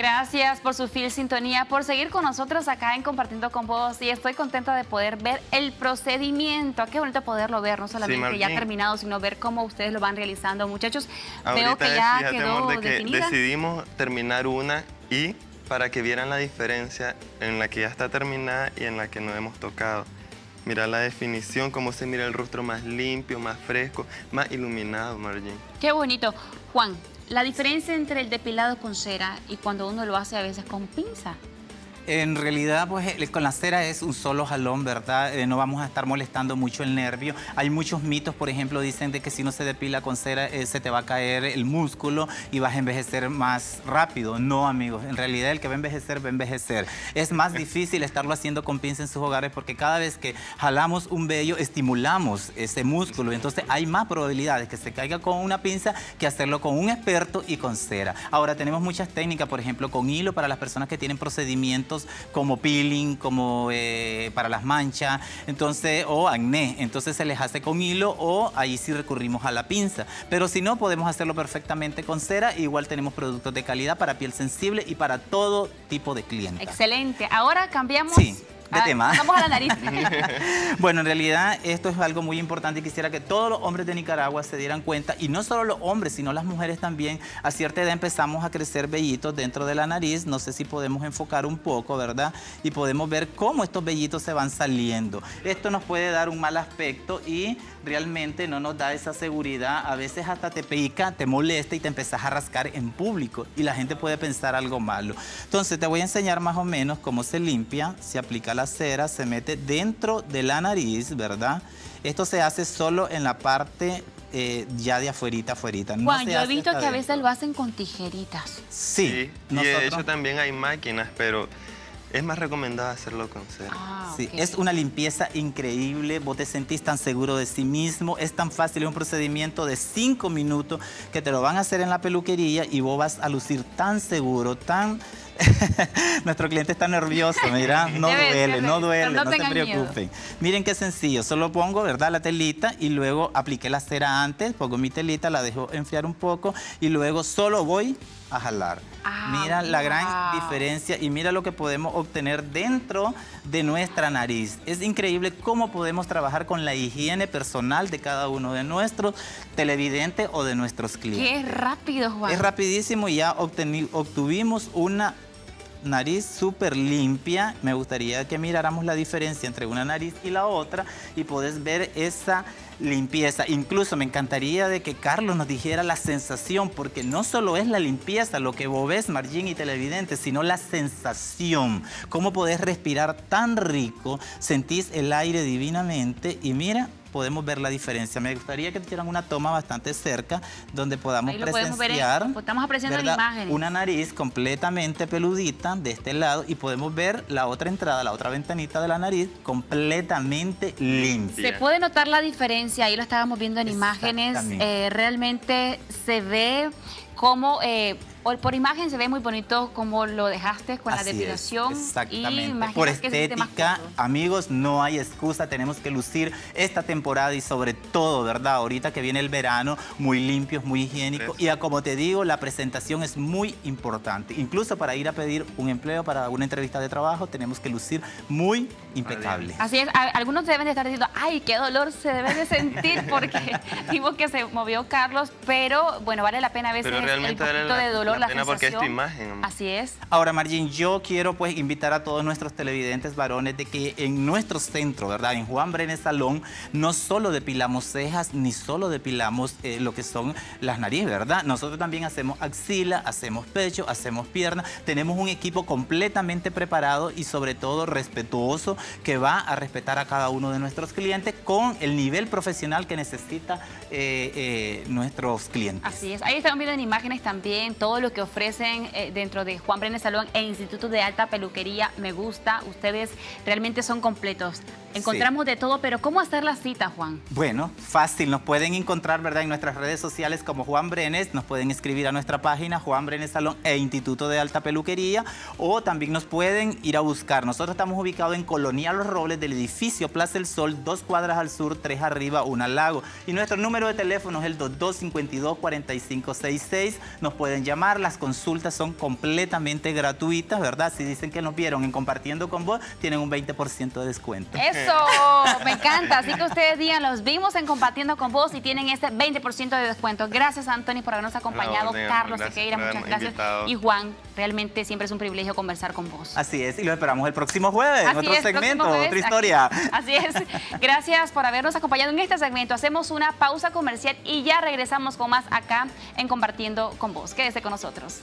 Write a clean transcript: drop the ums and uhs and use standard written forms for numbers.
Gracias por su fiel sintonía, por seguir con nosotros acá en Compartiendo con Vos. Y estoy contenta de poder ver el procedimiento. Qué bonito poderlo ver, no solamente ya terminado, sino ver cómo ustedes lo van realizando. Muchachos, ahorita veo que ya quedó definida. Decidimos terminar una y para que vieran la diferencia en la que ya está terminada y en la que no hemos tocado. Mira la definición, cómo se mira el rostro más limpio, más fresco, más iluminado, Margin. Qué bonito. Juan, la diferencia entre el depilado con cera y cuando uno lo hace a veces con pinza. En realidad, pues con la cera es un solo jalón, ¿verdad? No vamos a estar molestando mucho el nervio. Hay muchos mitos, por ejemplo, dicen de que si no se depila con cera se te va a caer el músculo y vas a envejecer más rápido. No, amigos, en realidad el que va a envejecer, va a envejecer. Es más difícil estarlo haciendo con pinza en sus hogares porque cada vez que jalamos un vello estimulamos ese músculo. Entonces hay más probabilidades que se caiga con una pinza que hacerlo con un experto y con cera. Ahora tenemos muchas técnicas, por ejemplo, con hilo para las personas que tienen procedimientos como peeling, como para las manchas, entonces, o acné, entonces se les hace con hilo o ahí sí recurrimos a la pinza. Pero si no, podemos hacerlo perfectamente con cera. Igual tenemos productos de calidad para piel sensible y para todo tipo de clientes. Excelente. Ahora cambiamos... Sí. De tema. Vamos a la nariz. Bueno, en realidad esto es algo muy importante y quisiera que todos los hombres de Nicaragua se dieran cuenta, y no solo los hombres, sino las mujeres también. A cierta edad empezamos a crecer vellitos dentro de la nariz. No sé si podemos enfocar un poco, ¿verdad? Y podemos ver cómo estos vellitos se van saliendo. Esto nos puede dar un mal aspecto y realmente no nos da esa seguridad. A veces hasta te pica, te molesta y te empezás a rascar en público y la gente puede pensar algo malo. Entonces te voy a enseñar más o menos cómo se limpia, se aplica la cera, se mete dentro de la nariz, ¿verdad? Esto se hace solo en la parte ya de afuerita. No, Juan, yo he visto que a veces lo hacen con tijeritas. Sí. Y de hecho también hay máquinas, pero... es más recomendado hacerlo con cera. Sí, okay. Es una limpieza increíble, vos te sentís tan seguro de sí mismo, es tan fácil, es un procedimiento de 5 minutos que te lo van a hacer en la peluquería y vos vas a lucir tan seguro, tan... Nuestro cliente está nervioso, mira, no duele, no se preocupen. Miren qué sencillo, solo pongo, ¿verdad?, la telita y luego apliqué la cera antes, pongo mi telita, la dejo enfriar un poco y luego solo voy a jalar. Mira la gran diferencia y mira lo que podemos obtener dentro de nuestra nariz. Es increíble cómo podemos trabajar con la higiene personal de cada uno de nuestros televidentes o de nuestros clientes. ¡Qué rápido, Juan! Es rapidísimo y ya obtuvimos una nariz súper limpia. Me gustaría que miráramos la diferencia entre una nariz y la otra y podés ver esa limpieza. Incluso me encantaría de que Carlos nos dijera la sensación, porque no solo es la limpieza lo que vos ves, Margin y televidente, sino la sensación. Cómo podés respirar tan rico, sentís el aire divinamente y mira, podemos ver la diferencia. Me gustaría que tuvieran una toma bastante cerca donde podamos presenciar estamos apreciando la imagen. Una nariz completamente peludita de este lado y podemos ver la otra entrada, la otra ventanita de la nariz completamente limpia. Se puede notar la diferencia, ahí lo estábamos viendo en imágenes. Realmente se ve como... por imagen se ve muy bonito como lo dejaste con la depilación. Exactamente. Y por estética, amigos, no hay excusa. Tenemos que lucir esta temporada y sobre todo, ¿verdad?, ahorita que viene el verano, muy limpios, muy higiénicos. Y como te digo, la presentación es muy importante. Incluso para ir a pedir un empleo, para una entrevista de trabajo, tenemos que lucir muy impecable. Así es. Algunos deben de estar diciendo, ¡ay, qué dolor se debe de sentir! Porque vimos que se movió Carlos, pero bueno, vale la pena a veces el poquito de dolor. La pena porque es tu imagen. Así es. Ahora, Margin, yo quiero pues invitar a todos nuestros televidentes varones de que en nuestro centro, ¿verdad?, en Juan Brenes Salón, no solo depilamos cejas, ni solo depilamos lo que son las narices, ¿verdad? Nosotros también hacemos axila, hacemos pecho, hacemos pierna. Tenemos un equipo completamente preparado y sobre todo respetuoso que va a respetar a cada uno de nuestros clientes con el nivel profesional que necesita nuestros clientes. Así es. Ahí estamos viendo en imágenes también todo lo que ofrecen dentro de Juan Brenes Salón e Instituto de Alta Peluquería. Me gusta, ustedes realmente son completos. Encontramos de todo, pero ¿cómo hacer la cita, Juan? Bueno, fácil. Nos pueden encontrar, ¿verdad?, en nuestras redes sociales como Juan Brenes. Nos pueden escribir a nuestra página, Juan Brenes Salón e Instituto de Alta Peluquería. O también nos pueden ir a buscar. Nosotros estamos ubicados en Colonia Los Robles, del edificio Plaza El Sol, 2 cuadras al sur, 3 arriba, 1 al lago. Y nuestro número de teléfono es el 2252-4566. Nos pueden llamar. Las consultas son completamente gratuitas, ¿verdad? Si dicen que nos vieron en Compartiendo con Vos, tienen un 20% de descuento. ¡Eso! Me encanta. Así que ustedes digan, los vimos en Compartiendo con Vos y tienen este 20% de descuento. Gracias, Anthony, por habernos acompañado. No, Carlos, Sequeira, muchas gracias. Y Juan, realmente siempre es un privilegio conversar con vos. Así es, y lo esperamos el próximo jueves, en otro segmento, otra historia. Así es. Gracias por habernos acompañado en este segmento. Hacemos una pausa comercial y ya regresamos con más acá en Compartiendo con Vos. Quédese con nosotros.